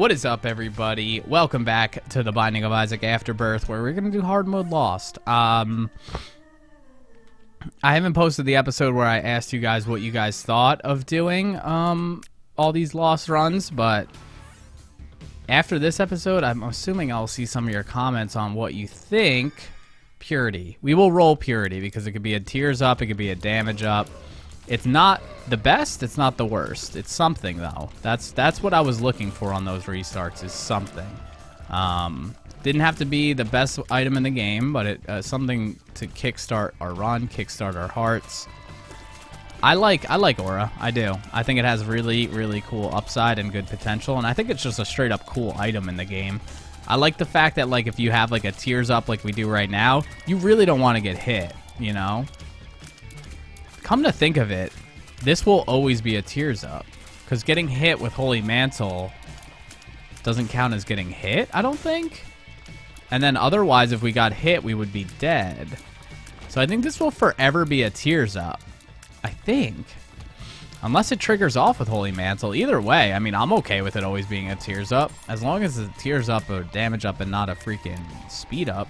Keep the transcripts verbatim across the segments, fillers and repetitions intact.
What is up, everybody? Welcome back to the Binding of Isaac Afterbirth, where we're going to do Hard Mode Lost. Um, I haven't posted the episode where I asked you guys what you guys thought of doing um, all these Lost runs, but after this episode, I'm assuming I'll see some of your comments on what you think. Purity. We will roll Purity, because it could be a tears up, it could be a damage up. It's not the best, it's not the worst. It's something, though. That's that's what I was looking for on those restarts, is something. Um, didn't have to be the best item in the game, but it uh, something to kickstart our run, kickstart our hearts. I like I like Aura. I do. I think it has really, really cool upside and good potential, and I think it's just a straight-up cool item in the game. I like the fact that, like, if you have, like, a tears up like we do right now, you really don't want to get hit, you know? Come to think of it, this will always be a tears up, because getting hit with Holy Mantle doesn't count as getting hit, I don't think. And then otherwise, if we got hit, we would be dead. So I think this will forever be a tears up, I think. Unless it triggers off with Holy Mantle. Either way, I mean, I'm okay with it always being a tears up, as long as it's a tears up or damage up and not a freaking speed up.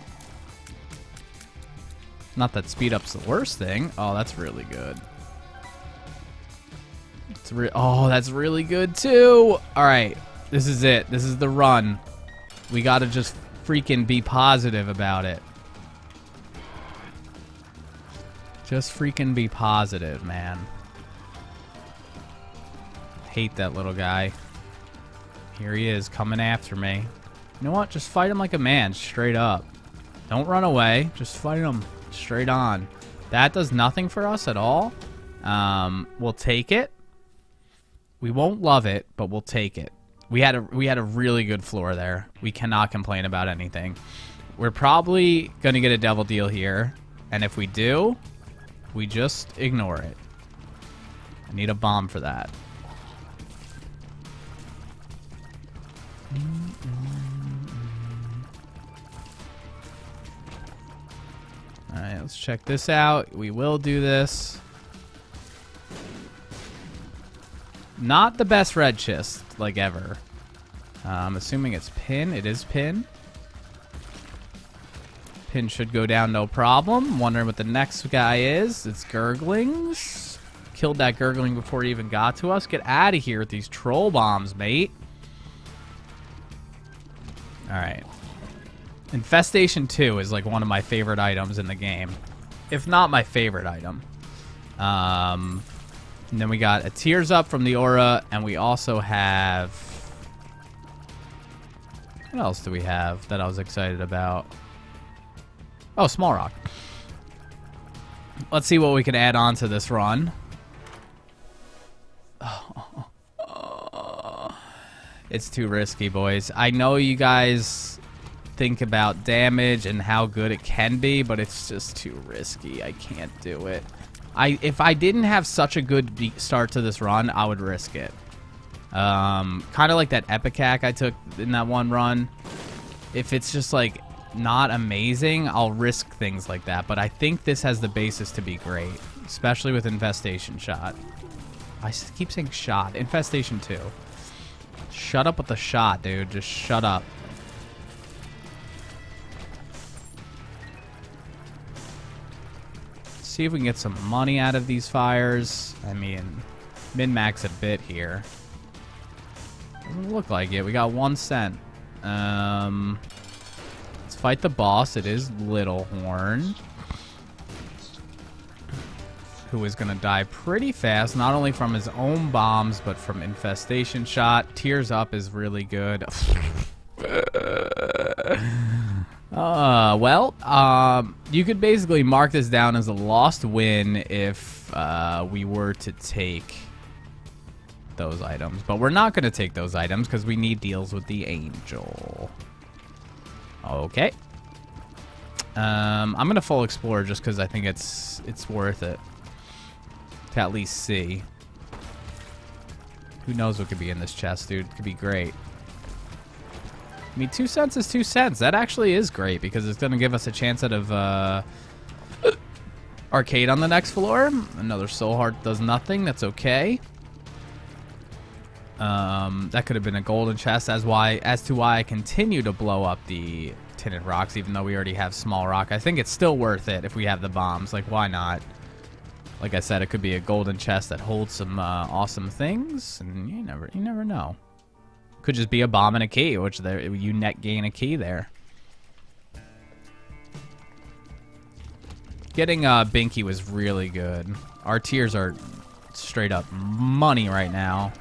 Not that speed up's the worst thing. Oh, that's really good. It's re oh, that's really good too. All right, this is it. This is the run. We gotta just freaking be positive about it. Just freaking be positive, man. Hate that little guy. Here he is, coming after me. You know what? Just fight him like a man, straight up. Don't run away. Just fight him. Straight on. That does nothing for us at all. Um, we'll take it. We won't love it, but we'll take it. We had a we had a really good floor there. We cannot complain about anything. We're probably going to get a Devil Deal here, and if we do, we just ignore it. I need a bomb for that. Alright, let's check this out. We will do this. Not the best red chest, like, ever. Uh, I'm assuming it's pin. It is pin. Pin should go down no problem. Wondering what the next guy is. It's Gurglings. Killed that Gurgling before he even got to us. Get out of here with these troll bombs, mate. Alright. Infestation two is, like, one of my favorite items in the game. If not my favorite item. Um, and then we got a Tears Up from the Aura, and we also have... What else do we have that I was excited about? Oh, Small Rock. Let's see what we can add on to this run. Oh, oh, oh. It's too risky, boys. I know you guys... think about damage and how good it can be, but it's just too risky. I can't do it. I if I didn't have such a good start to this run, I would risk it. Um, kind of like that Ipecac I took in that one run. If it's just, like, not amazing, I'll risk things like that. But I think this has the basis to be great, especially with Infestation Shot. I keep saying shot. Infestation two. Shut up with the shot, dude. Just shut up. See if we can get some money out of these fires. I mean, min-max a bit here. Doesn't look like it. We got one cent. Um, let's fight the boss. It is Little Horn, who is going to die pretty fast, not only from his own bombs, but from Infestation Shot. Tears Up is really good. Uh, well, um, you could basically mark this down as a lost win if uh, we were to take those items. But we're not going to take those items because we need deals with the angel. Okay. Um, I'm going to full explore just because I think it's, it's worth it to at least see. Who knows what could be in this chest, dude. It could be great. I mean, two cents is two cents. That actually is great because it's going to give us a chance out of uh, arcade on the next floor. Another soul heart does nothing. That's okay. Um, that could have been a golden chest. As why, as to why I continue to blow up the tinted rocks, even though we already have small rock. I think it's still worth it if we have the bombs. Like, why not? Like I said, it could be a golden chest that holds some uh, awesome things, and you never, you never know. Could just be a bomb and a key, which there you net gain a key there. Getting uh, Binky was really good. Our tiers are straight up money right now.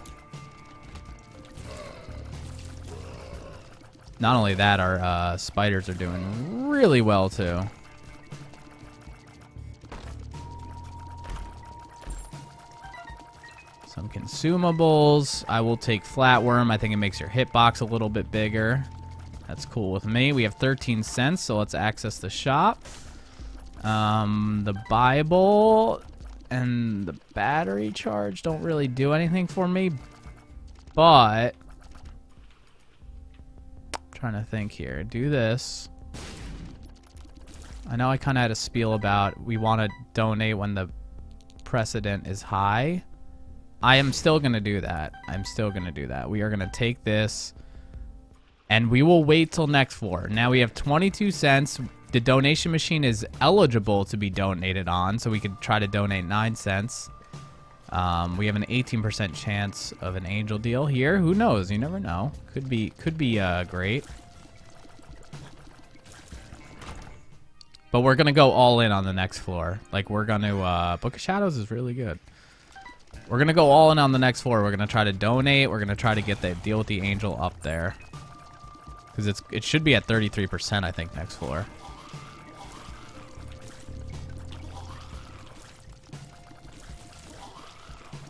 Not only that, our uh, spiders are doing really well too. Some consumables. I will take Flatworm. I think it makes your hitbox a little bit bigger. That's cool with me. We have thirteen cents, so let's access the shop. Um, the Bible and the battery charge don't really do anything for me, but I'm trying to think here. Do this. I know I kind of had a spiel about we want to donate when the precedent is high. I am still going to do that. I'm still going to do that. We are going to take this, and we will wait till next floor. Now we have twenty-two cents. The donation machine is eligible to be donated on, so we could try to donate nine cents. Um, we have an eighteen percent chance of an angel deal here. Who knows? You never know. Could be, could be uh, great. But we're going to go all in on the next floor. Like, we're going to... Uh, Book of Shadows is really good. We're going to go all in on the next floor. We're going to try to donate. We're going to try to get that deal with the angel up there. Because it's it should be at thirty-three percent, I think, next floor.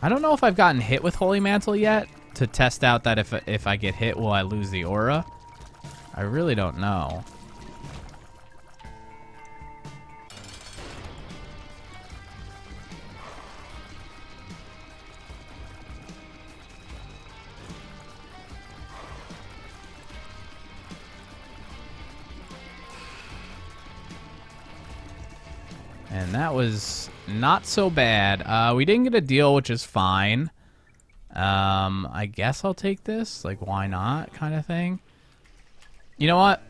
I don't know if I've gotten hit with Holy Mantle yet to test out that if, if I get hit, will I lose the aura? I really don't know. And that was not so bad. Uh, we didn't get a deal, which is fine. Um, I guess I'll take this. Like, why not kind of thing. You know what?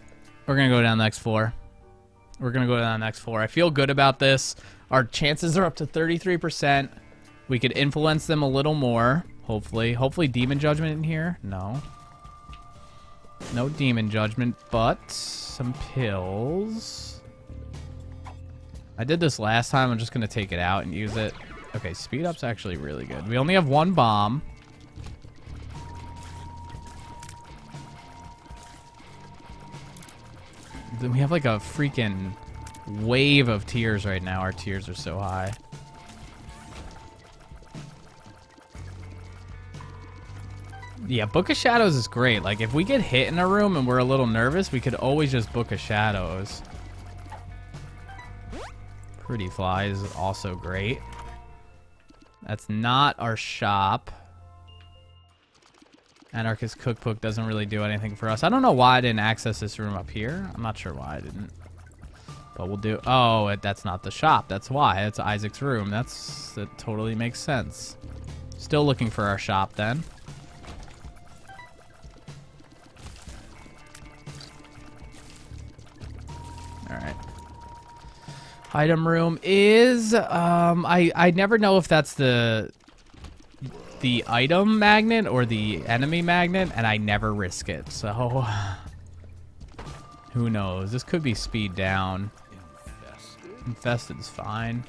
We're going to go down the next floor. We're going to go down the next floor. I feel good about this. Our chances are up to thirty-three percent. We could influence them a little more, hopefully. Hopefully Demon Judgment in here. No. No Demon Judgment, but some pills. I did this last time. I'm just going to take it out and use it. Okay, speed up's actually really good. We only have one bomb. Then we have like a freaking wave of tiers right now. Our tiers are so high. Yeah, Book of Shadows is great. Like, if we get hit in a room and we're a little nervous, we could always just Book of Shadows. Pretty Fly is also great. That's not our shop. Anarchist Cookbook doesn't really do anything for us. I don't know why I didn't access this room up here. I'm not sure why I didn't. But we'll do... Oh, that's not the shop. That's why. It's Isaac's room. That's That totally makes sense. Still looking for our shop then. Alright. Item room is, um, I, I never know if that's the the item magnet or the enemy magnet, and I never risk it, so who knows? This could be speed down. Infested. Infested's fine.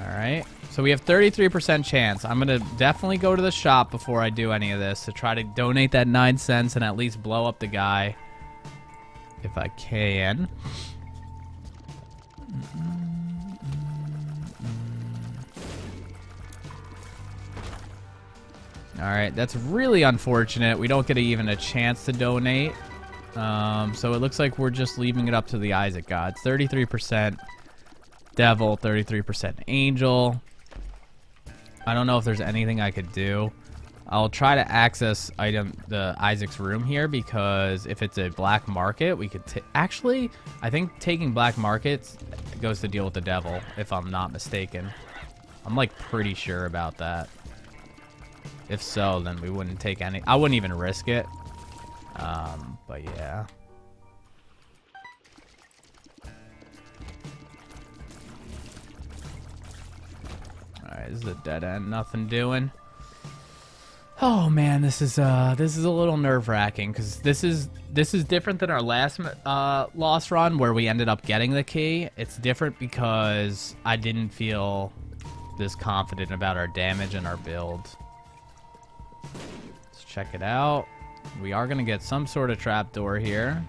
Alright, so we have thirty-three percent chance. I'm going to definitely go to the shop before I do any of this to try to donate that nine cents and at least blow up the guy if I can. Alright, that's really unfortunate. We don't get even a chance to donate. Um, so it looks like we're just leaving it up to the Isaac gods. thirty-three percent. Devil, thirty-three percent angel. I don't know if there's anything I could do. I'll try to access item the Isaac's room here, because if it's a black market, we could t actually I think taking black markets goes to deal with the devil, if I'm not mistaken. I'm like pretty sure about that. If so, then we wouldn't take any. I wouldn't even risk it. Um, but yeah. All right, this is a dead end. Nothing doing. Oh man, this is uh this is a little nerve-wracking, because this is this is different than our last uh loss run where we ended up getting the key. It's different because I didn't feel this confident about our damage and our build. Let's check it out. We are gonna get some sort of trapdoor here,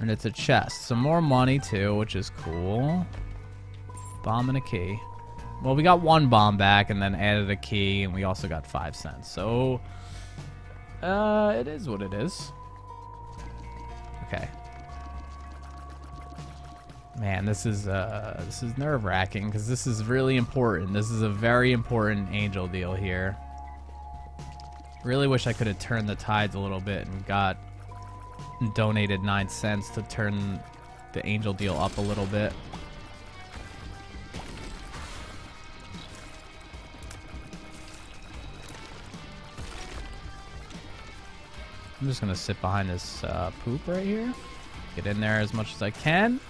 and it's a chest. Some more money too, which is cool. Bomb and a key. Well, we got one bomb back and then added a key, and we also got five cents. So, uh, it is what it is. Okay. Man, this is uh, this is nerve-wracking, because this is really important. This is a very important angel deal here. Really wish I could have turned the tides a little bit and got donated nine cents to turn the angel deal up a little bit. I'm just gonna sit behind this uh, poop right here. Get in there as much as I can.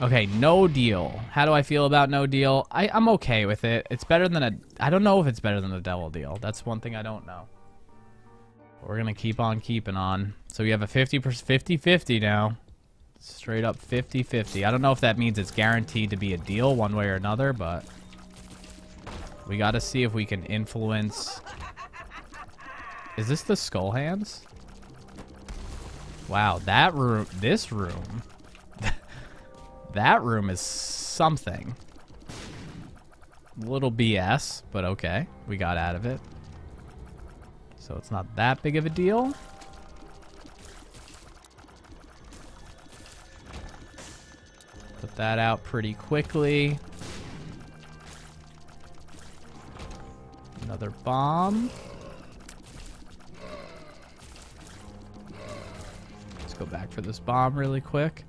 Okay, no deal. How do I feel about no deal? I, I'm okay with it. It's better than a... I don't know if it's better than the devil deal. That's one thing I don't know. But we're gonna keep on keeping on. So we have a fifty fifty now. Straight up fifty fifty. I don't know if that means it's guaranteed to be a deal one way or another, but we gotta see if we can influence... Is this the skull hands? Wow, that room, this room, that room is something. Little B S, but okay, we got out of it. So it's not that big of a deal. Put that out pretty quickly. Another bomb. Go back for this bomb really quick.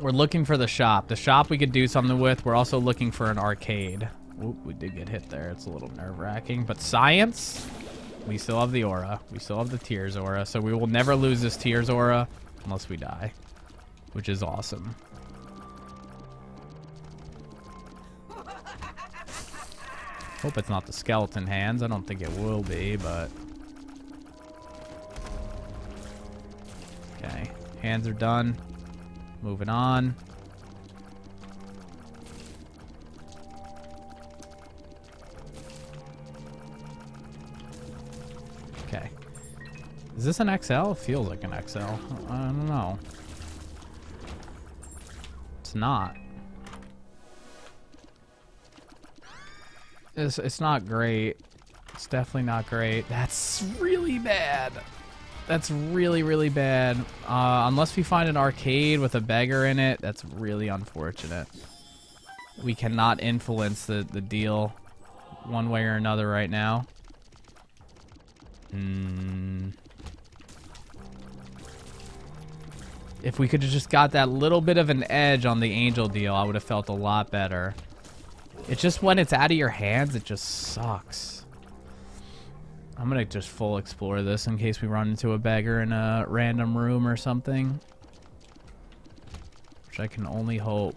We're looking for the shop. The shop we could do something with. We're also looking for an arcade. Oop, we did get hit there. It's a little nerve-wracking. But science, we still have the aura. We still have the tears aura. So we will never lose this tears aura unless we die, which is awesome. Hope it's not the skeleton hands. I don't think it will be, but... Okay, hands are done. Moving on. Okay. Is this an X L? Feels like an X L. I don't know. It's not. It's, it's not great. It's definitely not great. That's really bad. That's really, really bad. Uh, unless we find an arcade with a beggar in it, that's really unfortunate. We cannot influence the, the deal one way or another right now. Mm. If we could have just got that little bit of an edge on the angel deal, I would have felt a lot better. It's just when it's out of your hands, it just sucks. I'm gonna just full explore this in case we run into a beggar in a random room or something. Which I can only hope.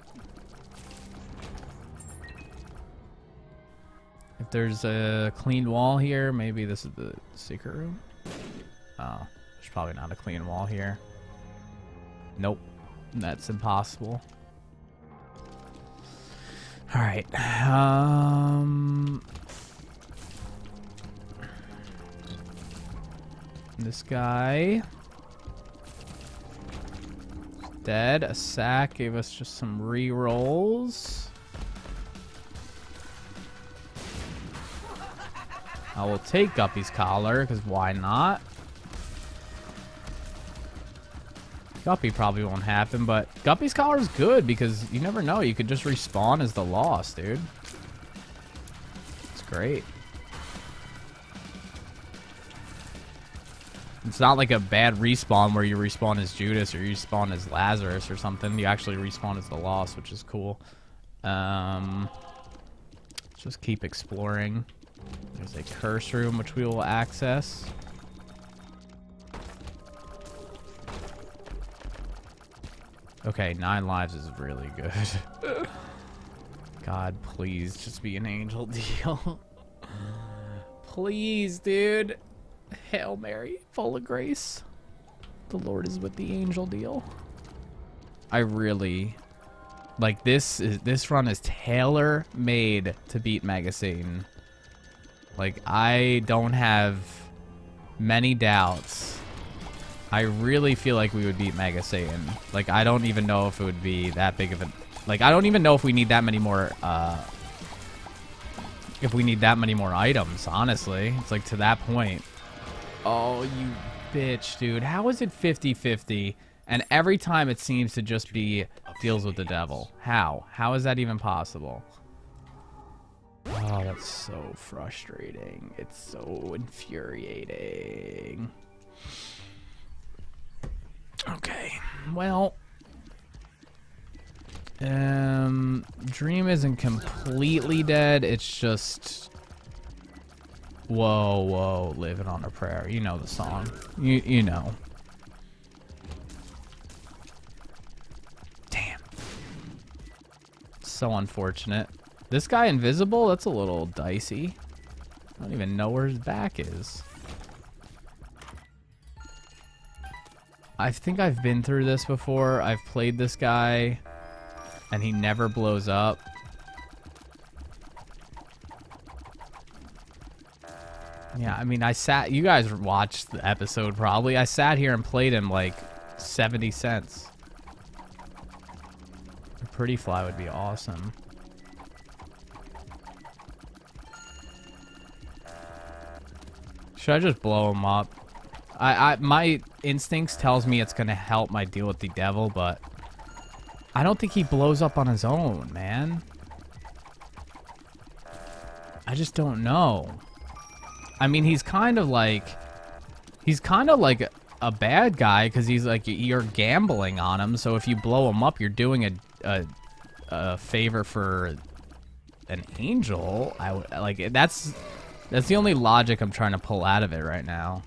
If there's a clean wall here, maybe this is the secret room. Oh, there's probably not a clean wall here. Nope, that's impossible. All right, um... this guy dead. A sack gave us just some re-rolls. I will take Guppy's collar, because why not? Guppy probably won't happen, but Guppy's collar is good because you never know. You could just respawn as the Lost, dude. great. It's not like a bad respawn where you respawn as Judas or you respawn as Lazarus or something. You actually respawn as the Lost, which is cool. Um, let's just keep exploring. There's a curse room which we will access. Okay, nine lives is really good. God, please just be an angel deal. Please, dude. Hail Mary, full of grace. The Lord is with the angel deal. I really like this. Is this run is tailor made to beat Mega Satan. Like, I don't have many doubts. I really feel like we would beat Mega Satan. Like, I don't even know if it would be that big of a... Like, I don't even know if we need that many more... Uh, if we need that many more items, honestly. It's like, to that point. Oh, you bitch, dude. How is it fifty fifty? And every time it seems to just be deals with the devil. How? How is that even possible? Oh, that's so frustrating. It's so infuriating. Okay, well, um, Dream isn't completely dead. It's just, whoa, whoa, living on a prayer. You know the song. You, you know. Damn. So unfortunate. This guy invisible? That's a little dicey. I don't even know where his back is. I think I've been through this before. I've played this guy, and he never blows up. Yeah, I mean, I sat... You guys watched the episode, probably. I sat here and played him, like, seventy cents. A Pretty Fly would be awesome. Should I just blow him up? I, I, my instincts tells me it's gonna help my deal with the devil, but I don't think he blows up on his own, man. I just don't know. I mean, he's kind of like, he's kind of like a, a bad guy because he's like, you're gambling on him. So if you blow him up, you're doing a a, a favor for an angel. I would like that's that's the only logic I'm trying to pull out of it right now.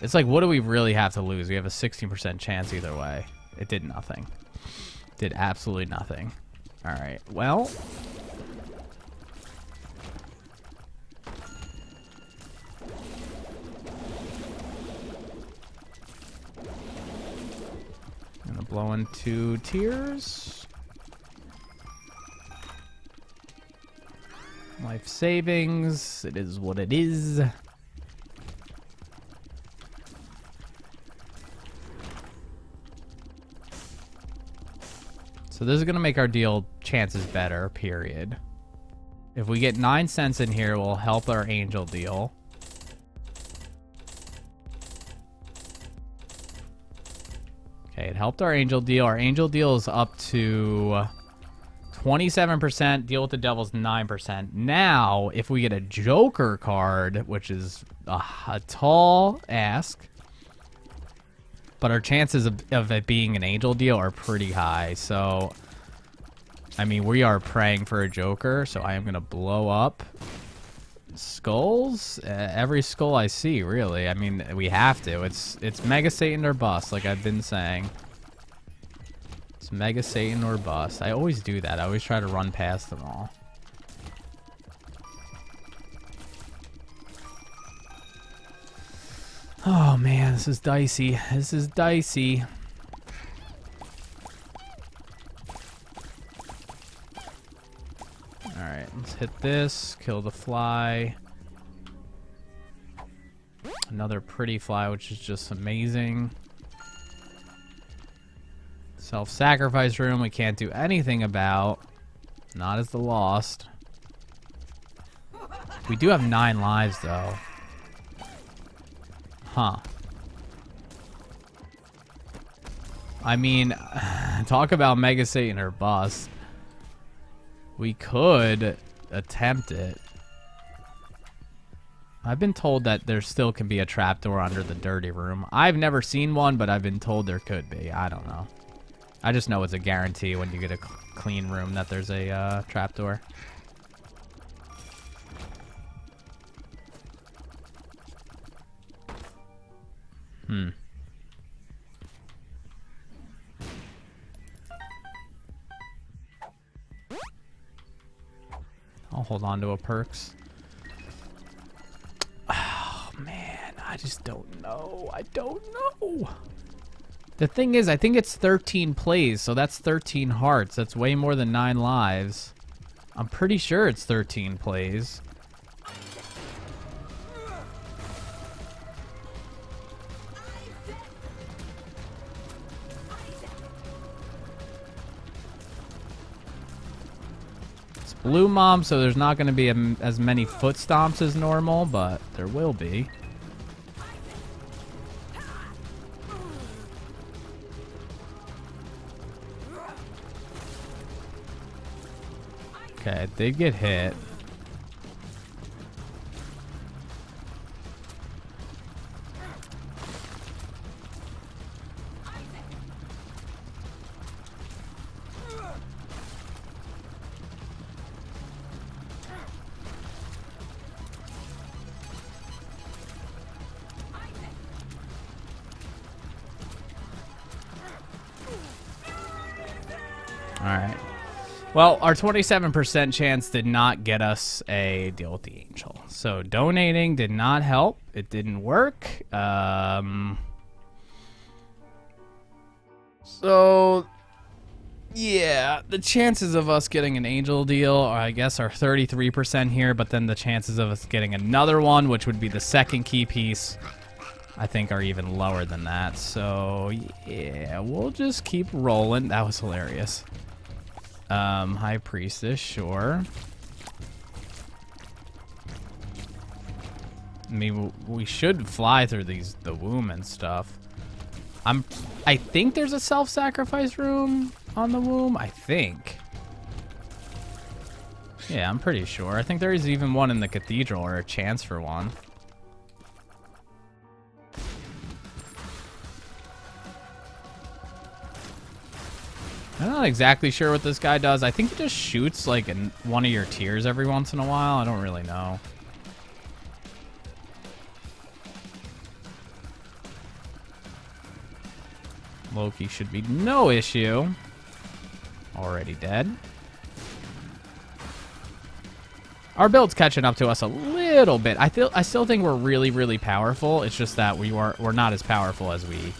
It's like, what do we really have to lose? We have a sixteen percent chance either way. It did nothing. Did absolutely nothing. All right, well. I'm gonna blow in two tears. Life savings, it is what it is. So this is going to make our deal chances better, period. If we get nine cents in here, we'll help our angel deal. Okay, it helped our angel deal. Our angel deal is up to twenty-seven percent. Deal with the devil's nine percent. Now, if we get a Joker card, which is a, a tall ask... But our chances of, of it being an angel deal are pretty high. So, I mean, we are praying for a Joker. So I am going to blow up skulls. Uh, every skull I see, really. I mean, we have to. It's it's Mega Satan or bust, like I've been saying. It's Mega Satan or bust. I always do that. I always try to run past them all. Oh man, this is dicey. This is dicey. Alright, let's hit this. Kill the fly. Another Pretty Fly, which is just amazing. Self-sacrifice room, we can't do anything about. Not as the Lost. We do have nine lives, though. Huh. I mean, talk about Mega Satan or bust. We could attempt it. I've been told that there still can be a trapdoor under the dirty room. I've never seen one, but I've been told there could be. I don't know. I just know it's a guarantee when you get a clean room that there's a uh, trapdoor. Hmm. I'll hold on to a perks. Oh, man. I just don't know. I don't know. The thing is, I think it's thirteen plays, so that's thirteen hearts. That's way more than nine lives. I'm pretty sure it's thirteen plays. It's Blue Mom, so there's not going to be a, as many foot stomps as normal, but there will be. Okay, did get hit. All right. Well, our twenty-seven percent chance did not get us a deal with the angel. So donating did not help. It didn't work. Um, so, yeah, the chances of us getting an angel deal, I guess, are thirty-three percent here. But then the chances of us getting another one, which would be the second key piece, I think are even lower than that. So, yeah, we'll just keep rolling. That was hilarious. Um, High Priestess, sure. I mean, we should fly through these the womb and stuff. I'm, I think there's a self-sacrifice room on the womb. I think. Yeah, I'm pretty sure. I think there is even one in the cathedral, or a chance for one. I'm not exactly sure what this guy does. I think he just shoots like in one of your tears every once in a while. I don't really know. Loki should be no issue. Already dead. Our build's catching up to us a little bit. I feel I still think we're really, really powerful. It's just that we are we're not as powerful as we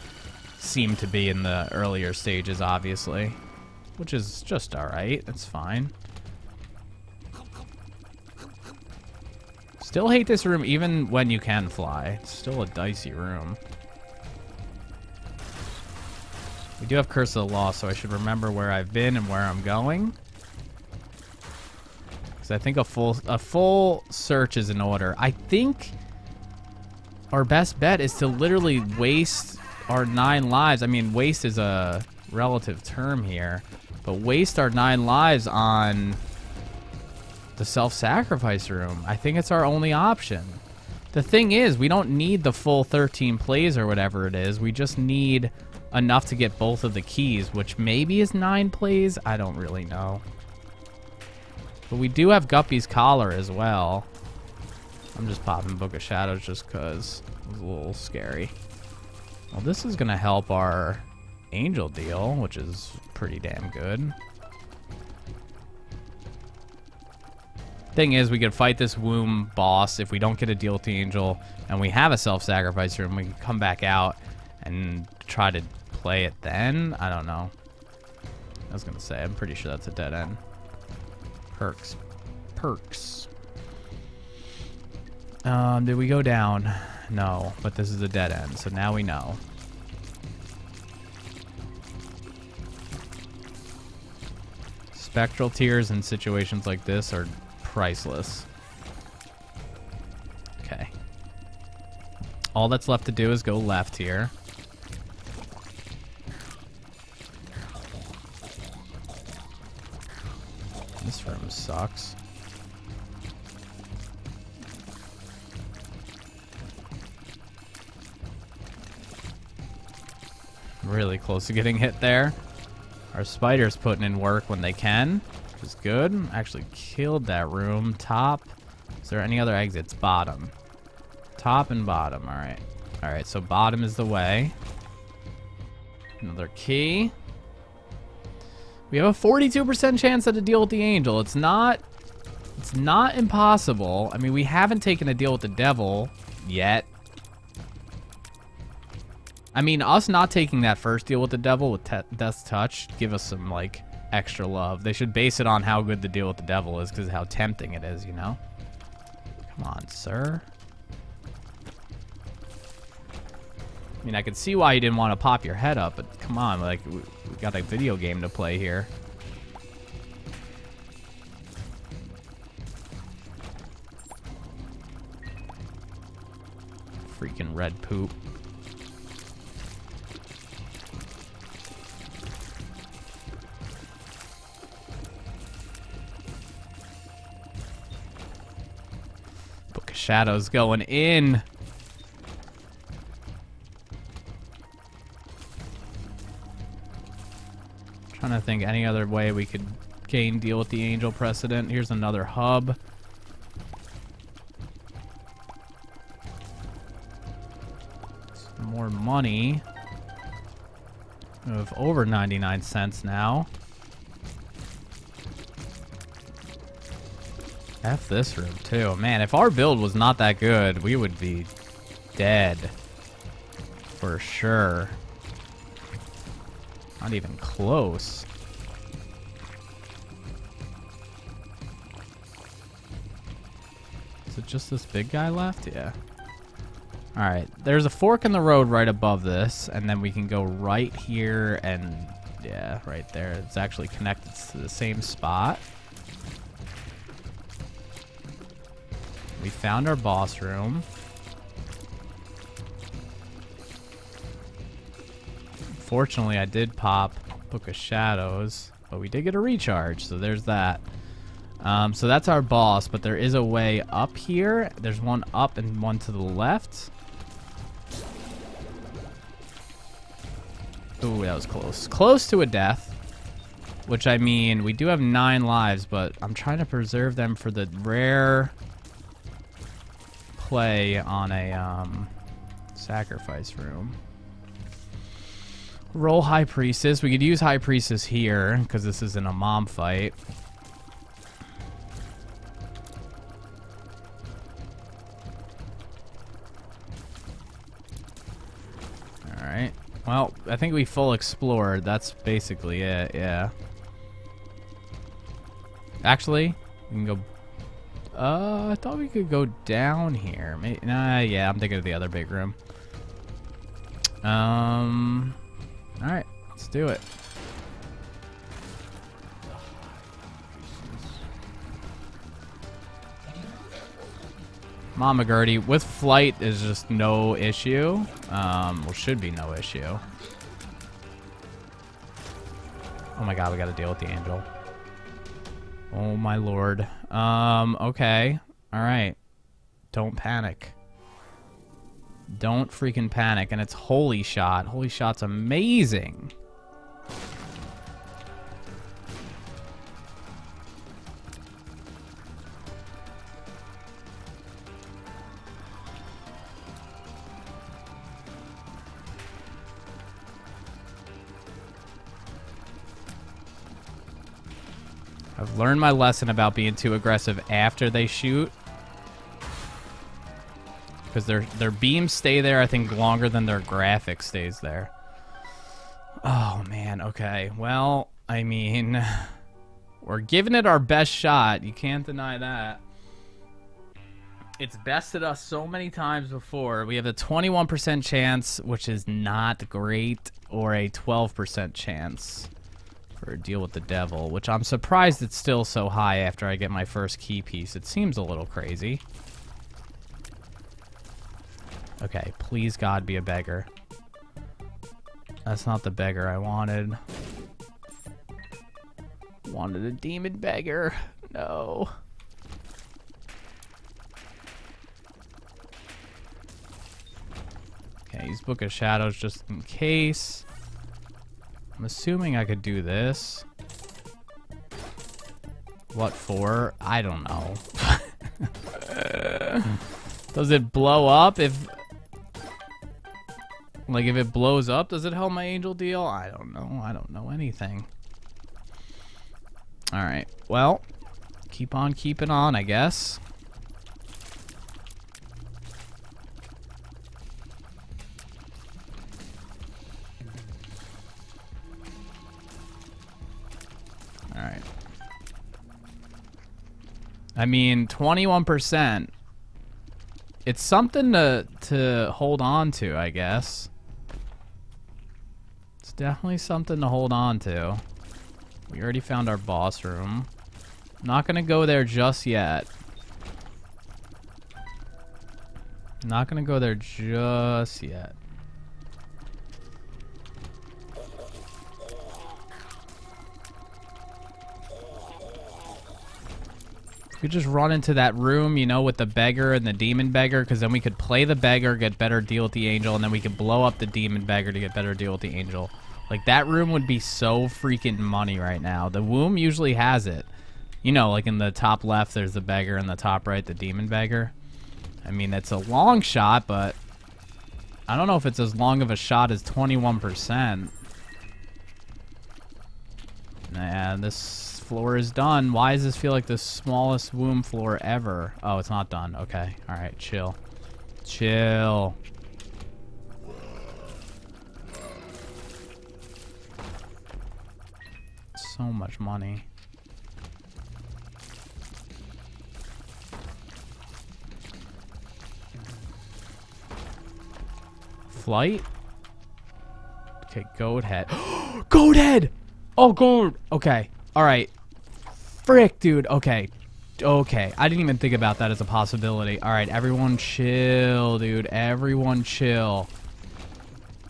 seem to be in the earlier stages, obviously. Which is just alright. That's fine. Still hate this room even when you can fly. It's still a dicey room. We do have Curse of the Lost, so I should remember where I've been and where I'm going. Because I think a full, a full search is in order. I think our best bet is to literally waste our nine lives. I mean, waste is a relative term here, but waste our nine lives on the self-sacrifice room. I think it's our only option. The thing is, we don't need the full thirteen plays or whatever it is. We just need enough to get both of the keys, which maybe is nine plays. I don't really know. But we do have Guppy's collar as well. I'm just popping Book of Shadows just because it was a little scary. Well, this is going to help our angel deal, which is pretty damn good. Thing is, we could fight this womb boss if we don't get a deal with the angel, and we have a self-sacrifice room. We can come back out and try to play it then. I don't know. I was going to say, I'm pretty sure that's a dead end. Perks. Perks. Um, did we go down? No, but this is a dead end, so now we know. Spectral tears in situations like this are priceless. Okay. All that's left to do is go left here. This room sucks. Really close to getting hit there. Our spider's putting in work when they can, which is good. Actually killed that room. Top. Is there any other exits? Bottom. Top and bottom. All right. All right. So bottom is the way. Another key. We have a forty-two percent chance to deal with the angel. It's not... It's not impossible. I mean, we haven't taken a deal with the devil yet. I mean, us not taking that first deal with the devil with Death's Touch give us some, like, extra love. They should base it on how good the deal with the devil is because how tempting it is, you know? Come on, sir. I mean, I could see why you didn't want to pop your head up, but come on, like, we, we got a video game to play here. Freaking red poop. Book of Shadows going in. Trying to think any other way we could gain deal with the angel precedent. Here's another hub. More money of over ninety-nine cents now. F this room too. Man, if our build was not that good, we would be dead for sure. Not even close. Is it just this big guy left? Yeah. Alright, there's a fork in the road right above this, and then we can go right here and, yeah, right there. It's actually connected to the same spot. We found our boss room. Fortunately, I did pop Book of Shadows, but we did get a recharge, so there's that. Um, so that's our boss, but there is a way up here. There's one up and one to the left. Ooh, that was close. Close to a death. Which, I mean, we do have nine lives, but I'm trying to preserve them for the rare play on a um, sacrifice room. Roll High Priestess. We could use High Priestess here, because this isn't a mom fight. Alright. Well, I think we full explored. That's basically it, yeah. Actually, we can go... Uh, I thought we could go down here. Maybe, nah, yeah, I'm thinking of the other big room. Um, Alright, let's do it. Mama Gurdy, with flight is just no issue. Um, well, should be no issue. Oh my god, we gotta deal with the angel. Oh my lord. Um, okay. Alright. Don't panic. Don't freaking panic. And it's Holy Shot. Holy Shot's amazing. I've learned my lesson about being too aggressive after they shoot. Because their their beams stay there, I think, longer than their graphic stays there. Oh, man. Okay. Well, I mean, we're giving it our best shot. You can't deny that. It's bested us so many times before. We have a twenty-one percent chance, which is not great, or a twelve percent chance for a deal with the devil, which I'm surprised it's still so high after I get my first key piece. It seems a little crazy. Okay, please God be a beggar. That's not the beggar I wanted. Wanted a demon beggar. No. Okay, use Book of Shadows just in case. I'm assuming I could do this. What for? I don't know. uh, does it blow up if... Like, if it blows up, does it help my angel deal? I don't know. I don't know anything. Alright. Well, keep on keeping on, I guess. Alright. I mean, twenty-one percent. It's something to, to hold on to, I guess. It's definitely something to hold on to. We already found our boss room. I'm not going to go there just yet. I'm not going to go there just yet. We could just run into that room, you know, with the beggar and the demon beggar, because then we could play the beggar, get better deal with the angel, and then we could blow up the demon beggar to get better deal with the angel. Like, that room would be so freaking money right now. The womb usually has it. You know, like in the top left, there's the beggar, and the top right, the demon beggar. I mean, that's a long shot, but I don't know if it's as long of a shot as twenty-one percent. And this... floor is done. Why does this feel like the smallest womb floor ever? Oh, it's not done. Okay. All right. Chill. Chill. So much money. Flight? Okay. Goat head. Goat head! Oh, goat! Okay. All right. Frick, dude. Okay. Okay. I didn't even think about that as a possibility. All right. Everyone chill, dude. Everyone chill.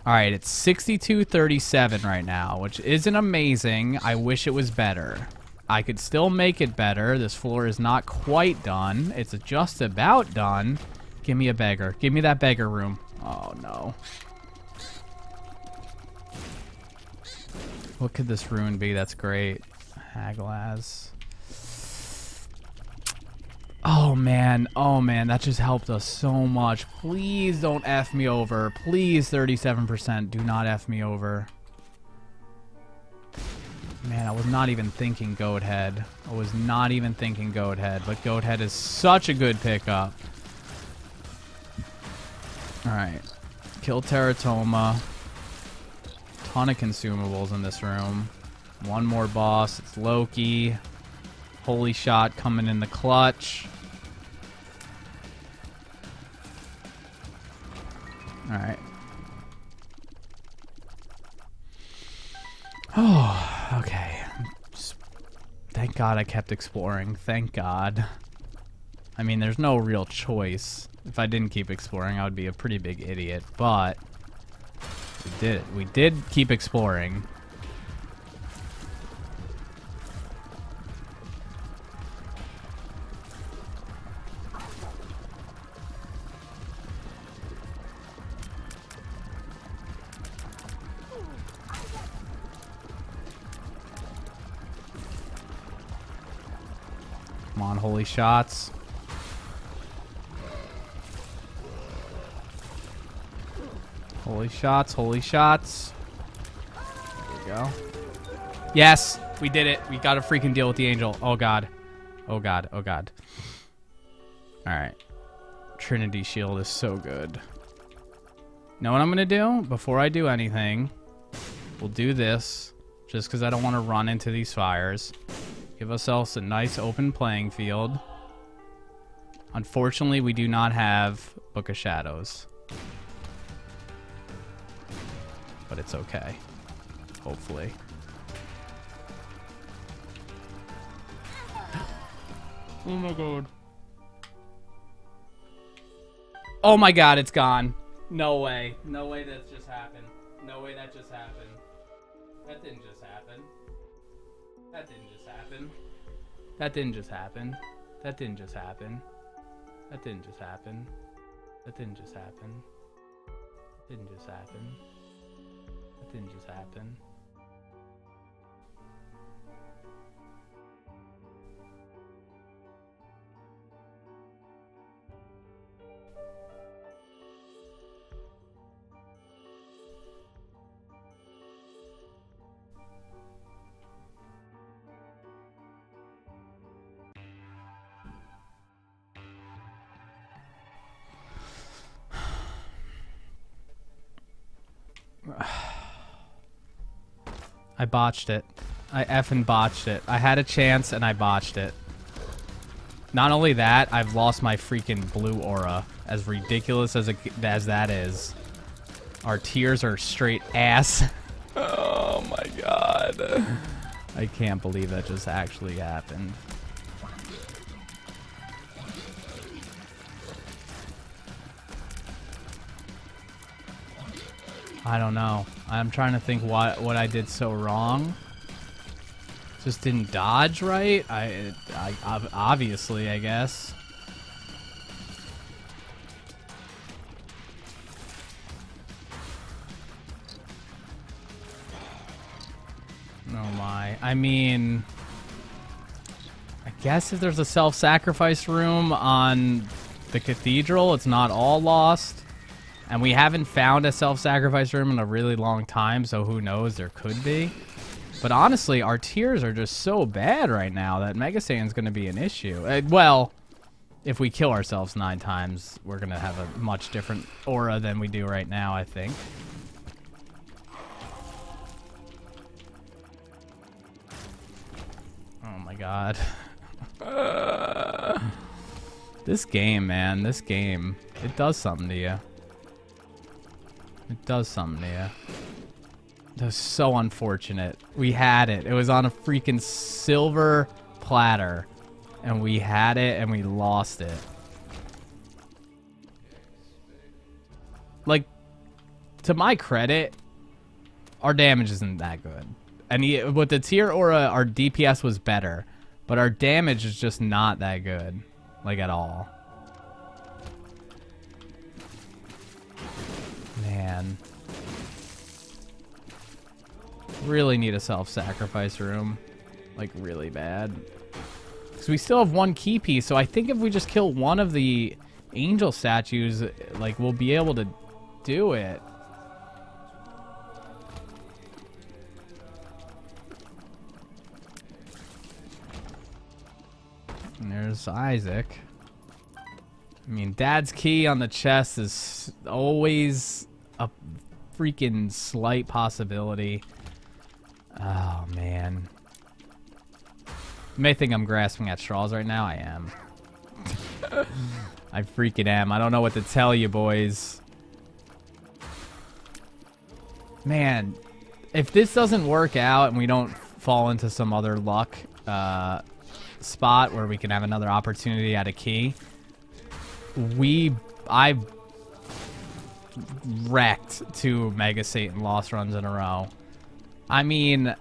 All right. It's sixty-two thirty-seven right now, which isn't amazing. I wish it was better. I could still make it better. This floor is not quite done. It's just about done. Give me a beggar. Give me that beggar room. Oh, no. What could this ruin be? That's great. Haglaz. Oh, man. Oh, man. That just helped us so much. Please don't F me over. Please, thirty-seven percent. Do not F me over. Man, I was not even thinking Goat Head. I was not even thinking Goat Head. But Goat Head is such a good pickup. Alright. Kill Teratoma. Ton of consumables in this room. One more boss. It's Loki. Holy Shot coming in the clutch. Alright. Oh, okay. Thank God I kept exploring. Thank God. I mean, there's no real choice. If I didn't keep exploring, I would be a pretty big idiot. But we did it. We did keep exploring. Come on, holy shots. Holy shots, holy shots. There we go. Yes, we did it. We got a freaking deal with the angel. Oh, God. Oh, God. Oh, God. All right. Trinity Shield is so good. Know what I'm going to do? Before I do anything, we'll do this just because I don't want to run into these fires. Give ourselves a nice open playing field. Unfortunately, we do not have Book of Shadows. But it's okay. Hopefully. Oh my god. Oh my god, it's gone. No way. No way that just happened. No way that just happened. That didn't just happen. That didn't just happen. That didn't just happen. That didn't just happen. That didn't just happen. That didn't just happen. Didn't just happen. That didn't just happen. I botched it. I effing botched it. I had a chance and I botched it. Not only that, I've lost my freaking blue aura. As ridiculous as, a, as that is. Our tears are straight ass. Oh my god. I can't believe that just actually happened. I don't know. I'm trying to think what, what I did so wrong. Just didn't dodge right? I, I, obviously, I guess. Oh my. I mean, I guess if there's a self-sacrifice room on the cathedral, it's not all lost. And we haven't found a self-sacrifice room in a really long time, so who knows, there could be. But honestly, our tiers are just so bad right now that Mega Satan's going to be an issue. Uh, well, if we kill ourselves nine times, we're going to have a much different aura than we do right now, I think. Oh my god. uh, this game, man, this game, it does something to you. It does something to you. That was so unfortunate. We had it. It was on a freaking silver platter. And we had it and we lost it. Like, to my credit, our damage isn't that good. And he, with the tier aura, our D P S was better. But our damage is just not that good. Like, at all. Man. Really need a self-sacrifice room. Like, really bad. Because we still have one key piece, so I think if we just kill one of the angel statues, like, we'll be able to do it. And there's Isaac. I mean, Dad's Key on the chest is always a freaking slight possibility. Oh, man. You may think I'm grasping at straws right now. I am. I freaking am. I don't know what to tell you, boys. Man, if this doesn't work out and we don't fall into some other luck uh, spot where we can have another opportunity at a key, we... I've wrecked two Mega Satan loss runs in a row. I mean,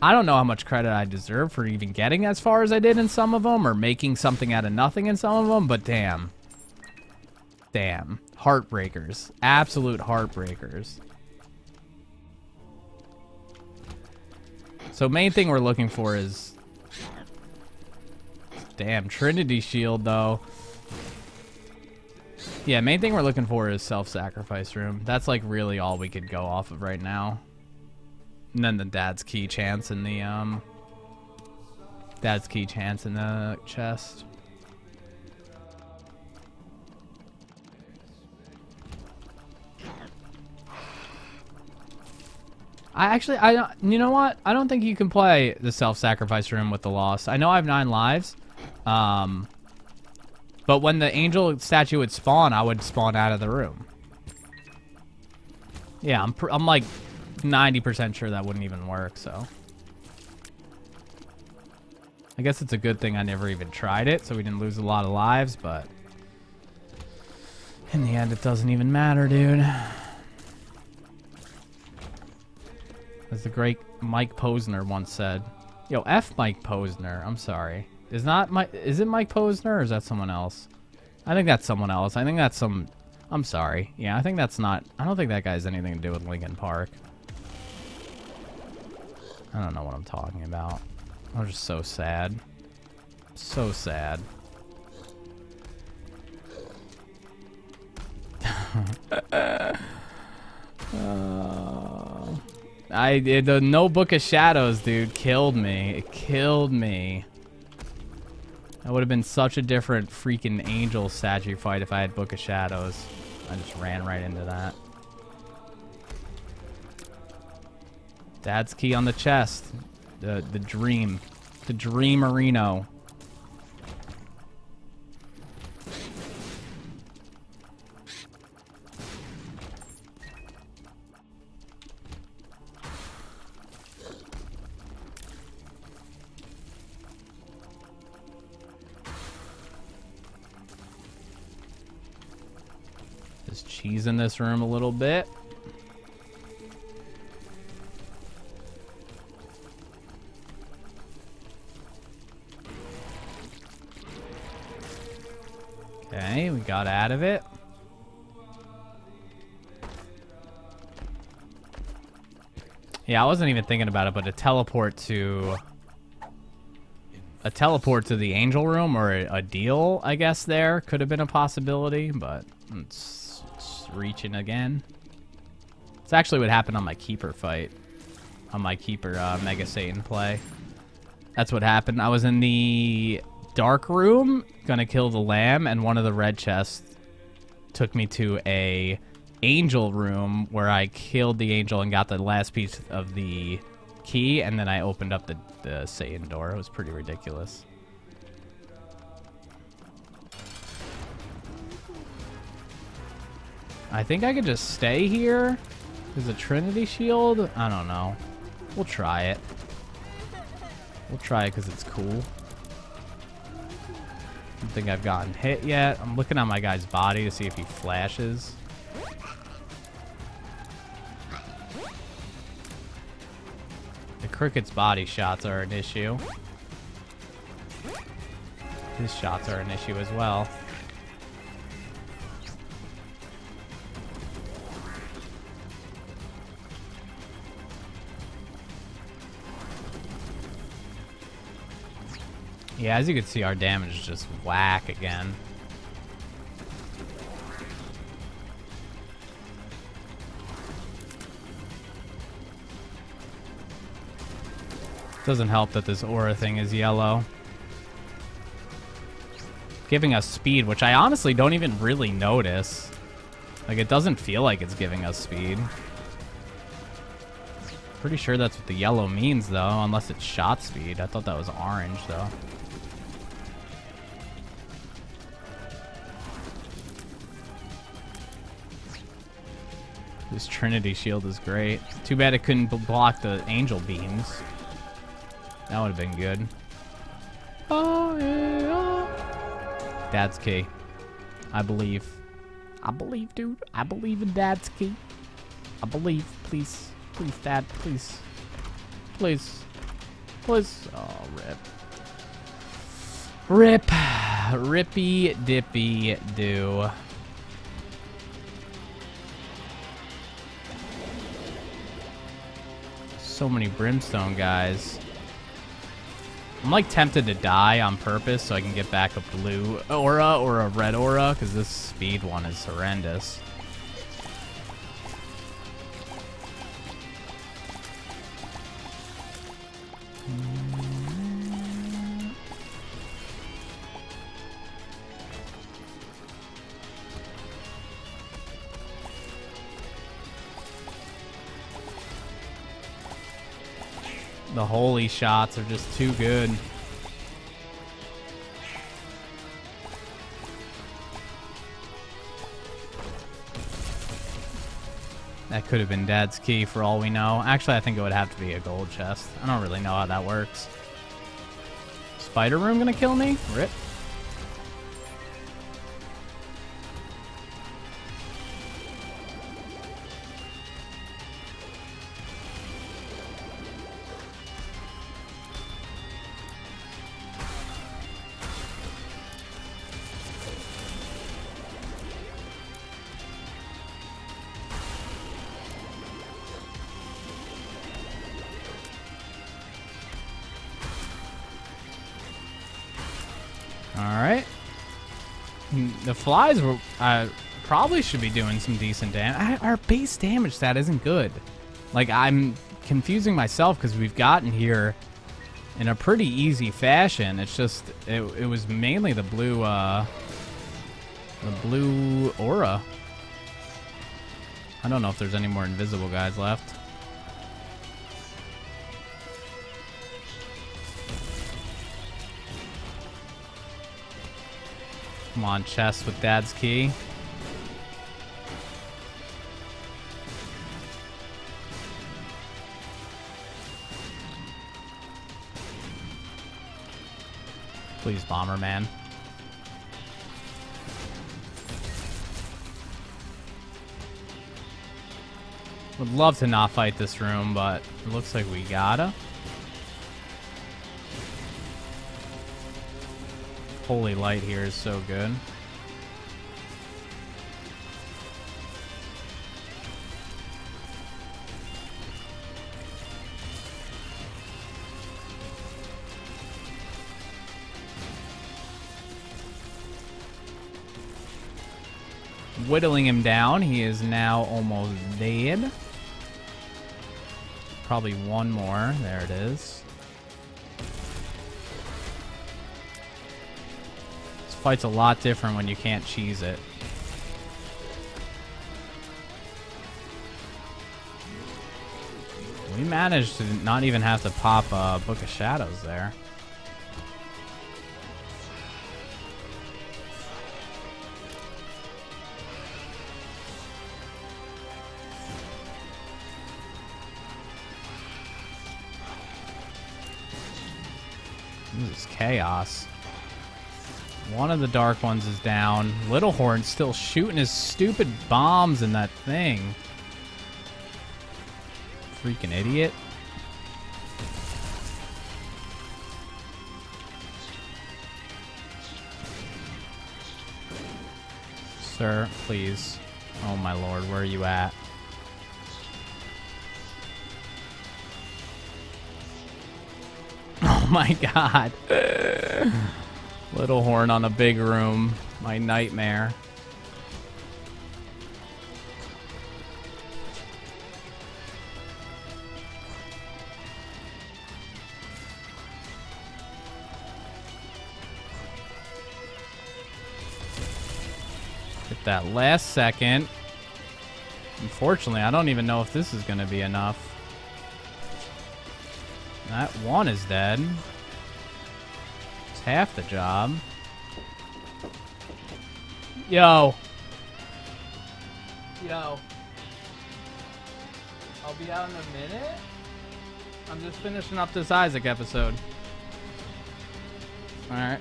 I don't know how much credit I deserve for even getting as far as I did in some of them, or making something out of nothing in some of them, but damn. Damn. Heartbreakers. Absolute heartbreakers. So main thing we're looking for is... Damn, Trinity Shield, though. Yeah, main thing we're looking for is self-sacrifice room. That's, like, really all we could go off of right now. And then the Dad's Key chance in the, um... Dad's Key chance in the chest. I actually, I don't... You know what? I don't think you can play the self-sacrifice room with the loss. I know I have nine lives. Um... But when the angel statue would spawn, I would spawn out of the room. Yeah, I'm, pr I'm like... ninety percent sure that wouldn't even work, so. I guess it's a good thing I never even tried it, so we didn't lose a lot of lives, but in the end, it doesn't even matter, dude. As the great Mike Posner once said. Yo, F Mike Posner, I'm sorry. Is not my is it Mike Posner or is that someone else? I think that's someone else. I think that's some I'm sorry. Yeah, I think that's not I don't think that guy has anything to do with Linkin Park. I don't know what I'm talking about. I'm just so sad. So sad. uh, I did the no Book of Shadows, dude, killed me. It killed me. That would have been such a different freaking angel statue fight if I had Book of Shadows. I just ran right into that. Dad's Key on the chest. The, the dream. The dream Areno. Just cheese in this room a little bit. Okay, we got out of it. Yeah, I wasn't even thinking about it, but a teleport to... A teleport to the angel room or a, a deal, I guess, there could have been a possibility, but it's, it's reaching again. It's actually what happened on my keeper fight. On my keeper uh, Mega Satan play. That's what happened. I was in the... dark room, gonna kill the lamb, and one of the red chests took me to a angel room where I killed the angel and got the last piece of the key, and then I opened up the, the Satan door. It was pretty ridiculous. I think I could just stay here. There's a Trinity Shield. I don't know. We'll try it. We'll try it because it's cool. I don't think I've gotten hit yet. I'm looking at my guy's body to see if he flashes. The cricket's body shots are an issue. His shots are an issue as well. Yeah, as you can see, our damage is just whack again. Doesn't help that this aura thing is yellow. Giving us speed, which I honestly don't even really notice. Like, it doesn't feel like it's giving us speed. Pretty sure that's what the yellow means, though, unless it's shot speed. I thought that was orange, though. This Trinity Shield is great. Too bad it couldn't block the angel beams. That would have been good. Oh, yeah. Dad's Key. I believe. I believe, dude. I believe in Dad's Key. I believe. Please. Please, Dad. Please. Please. Please. Oh, rip. Rip. Rippy dippy do. So many brimstone guys. I'm like tempted to die on purpose so I can get back a blue aura or a red aura because this speed one is horrendous. The holy shots are just too good. That could have been Dad's Key for all we know. Actually, I think it would have to be a gold chest. I don't really know how that works. Spider room gonna kill me? Rip. The flies were uh, probably should be doing some decent damage. Our base damage stat isn't good. Like, I'm confusing myself because we've gotten here in a pretty easy fashion. It's just it, it was mainly the blue uh, the blue aura. I don't know if there's any more invisible guys left. Come on, chest with Dad's Key. Please, Bomberman. Would love to not fight this room, but it looks like we gotta. Holy light here is so good. Whittling him down. He is now almost dead. Probably one more. There it is. This fight's a lot different when you can't cheese it. We managed to not even have to pop a Book of Shadows there. This is chaos. One of the dark ones is down. Little Horn still shooting his stupid bombs in that thing. Freaking idiot. Sir, please. Oh my lord, where are you at? Oh my god. Little Horn on a big room. My nightmare. Hit that last second. Unfortunately, I don't even know if this is going to be enough. That one is dead. It's half the job. Yo. Yo. I'll be out in a minute. I'm just finishing up this Isaac episode. Alright.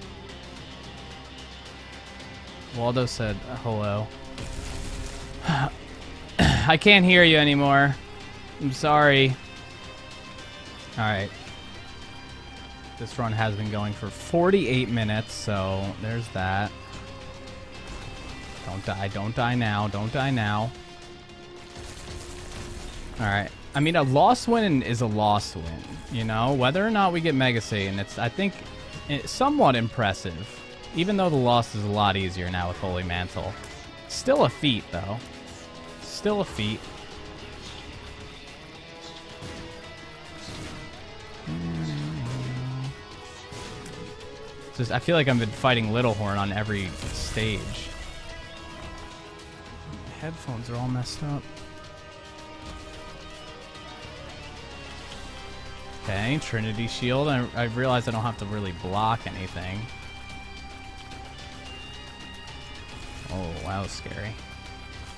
Waldo said hello. I can't hear you anymore. I'm sorry. Alright. This run has been going for forty-eight minutes, so there's that. Don't die, don't die now, don't die now. Alright. I mean, a lost win is a lost win, you know? Whether or not we get Mega Satan, it's, I think, it's somewhat impressive. Even though the loss is a lot easier now with Holy Mantle. Still a feat, though. Still a feat. Just, I feel like I've been fighting Little Horn on every stage. My headphones are all messed up. Okay, Trinity Shield. I, I realize I don't have to really block anything. Oh, that was scary.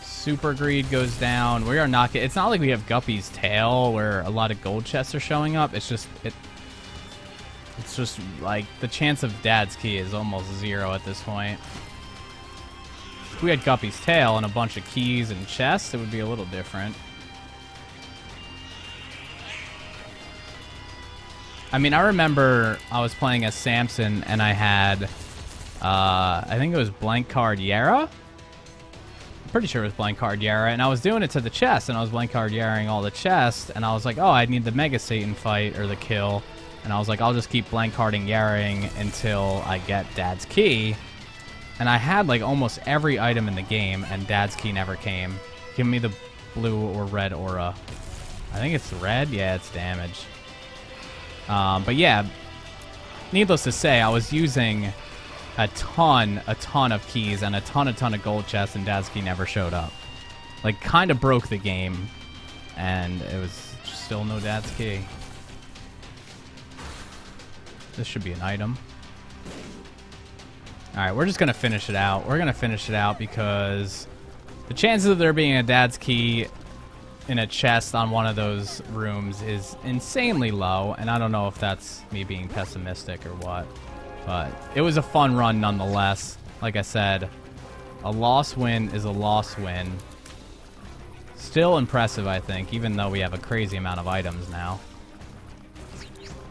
Super Greed goes down. We are not. It's not like we have Guppy's Tail where a lot of gold chests are showing up. It's just it. It's just, like, the chance of Dad's Key is almost zero at this point. If we had Guppy's Tail and a bunch of keys and chests, it would be a little different. I mean, I remember I was playing as Samson, and I had, uh, I think it was Blank Card Yara? I'm pretty sure it was Blank Card Yara, and I was doing it to the chest, and I was Blank Card Yaraing all the chests, and I was like, oh, I need the Mega Satan fight, or the kill. And I was like, I'll just keep blank carding Yaring until I get Dad's Key. And I had like almost every item in the game, and Dad's Key never came. Give me the blue or red aura. I think it's red. Yeah, it's damage. Um, but yeah, needless to say, I was using a ton, a ton of keys and a ton, a ton of gold chests, and Dad's Key never showed up. Like, kind of broke the game, and it was still no Dad's Key. This should be an item. Alright, we're just going to finish it out. We're going to finish it out because the chances of there being a Dad's Key in a chest on one of those rooms is insanely low, and I don't know if that's me being pessimistic or what, but it was a fun run nonetheless. Like I said, a loss win is a loss win. Still impressive, I think, even though we have a crazy amount of items now.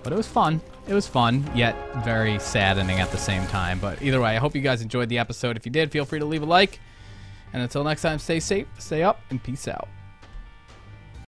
But it was fun. It was fun, yet very saddening at the same time. But either way, I hope you guys enjoyed the episode. If you did, feel free to leave a like. And until next time, stay safe, stay up, and peace out.